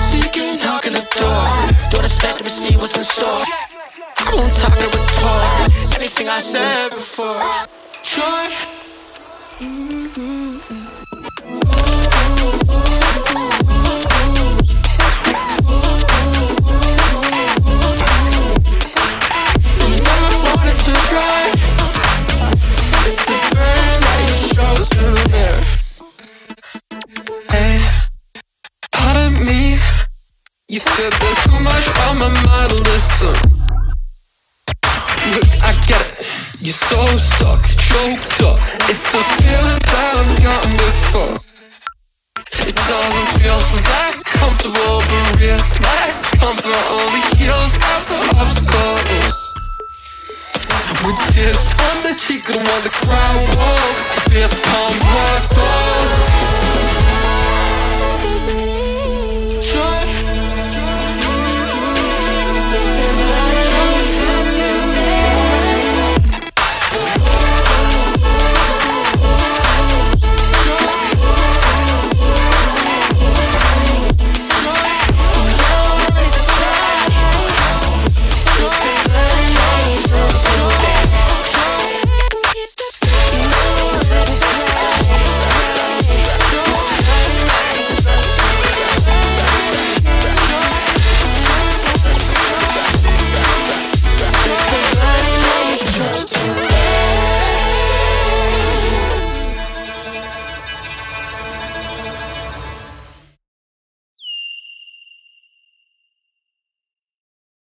Sneaking, knocking the door. Don't expect to see what's in store. I won't talk to retort anything I said before. Try. You said there's too much on my mind to listen. Look, I get it. You're so stuck, choked up. It's a feeling that I've gotten before. It doesn't feel that comfortable, but real. That comfort only heals after obstacles. With tears on the cheek, I don't want to cry. Whoa, I feel I'm walked off.